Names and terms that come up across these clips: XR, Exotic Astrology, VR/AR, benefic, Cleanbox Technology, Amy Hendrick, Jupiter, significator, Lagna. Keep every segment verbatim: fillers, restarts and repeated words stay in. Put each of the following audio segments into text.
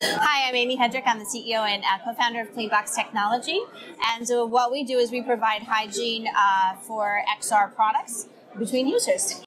Hi, I'm Amy Hendrick. I'm the C E O and uh, co-founder of Cleanbox Technology. And so what we do is we provide hygiene uh, for X R products between users.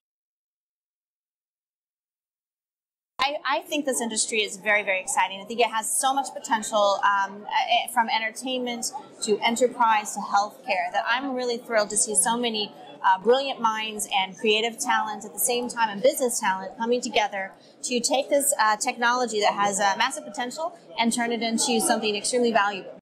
I, I think this industry is very, very exciting. I think it has so much potential um, from entertainment to enterprise to healthcare that I'm really thrilled to see so many Uh, brilliant minds and creative talent at the same time and business talent coming together to take this uh, technology that has uh, massive potential and turn it into something extremely valuable.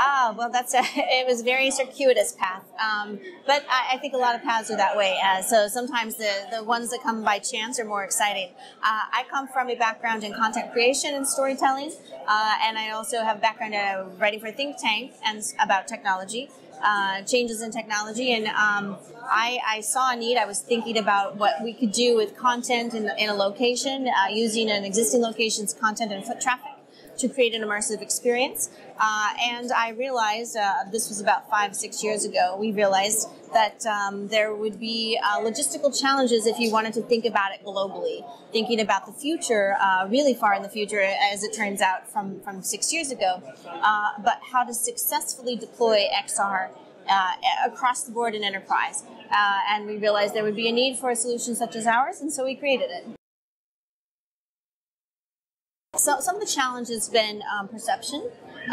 Ah, well, that's a, it was a very circuitous path, um, but I, I think a lot of paths are that way, uh, so sometimes the, the ones that come by chance are more exciting. Uh, I come from a background in content creation and storytelling, uh, and I also have a background in writing for a think tank and about technology, uh, changes in technology, and um, I, I saw a need. I was thinking about what we could do with content in, in a location, uh, using an existing location's content and foot traffic to create an immersive experience. Uh, and I realized, uh, this was about five, six years ago, we realized that um, there would be uh, logistical challenges if you wanted to think about it globally, thinking about the future, uh, really far in the future, as it turns out, from, from six years ago, uh, but how to successfully deploy X R Uh, across the board in enterprise. Uh, and we realized there would be a need for a solution such as ours, and so we created it. So some of the challenge has been um, perception.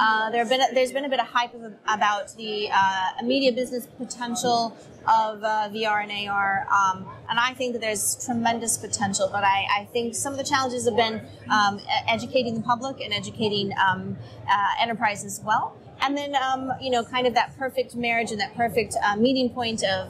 Uh, there have been, there's been a bit of hype of, about the uh, media business potential of uh, V R and A R, um, and I think that there's tremendous potential, but I, I think some of the challenges have been um, educating the public and educating um, uh, enterprise as well. And then, um, you know, kind of that perfect marriage and that perfect uh, meeting point of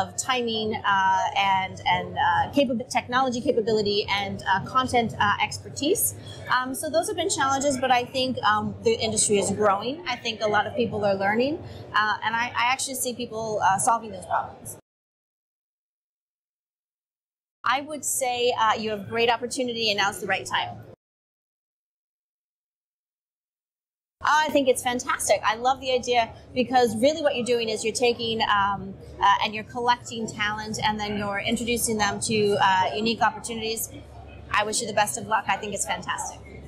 of timing uh, and, and uh, capa- technology capability and uh, content uh, expertise. Um, so those have been challenges, but I think um, the industry is growing. I think a lot of people are learning, uh, and I, I actually see people uh, solving those problems. I would say uh, you have great opportunity and now's the right time. I think it's fantastic. I love the idea because really what you're doing is you're taking um, uh, and you're collecting talent and then you're introducing them to uh, unique opportunities. I wish you the best of luck. I think it's fantastic.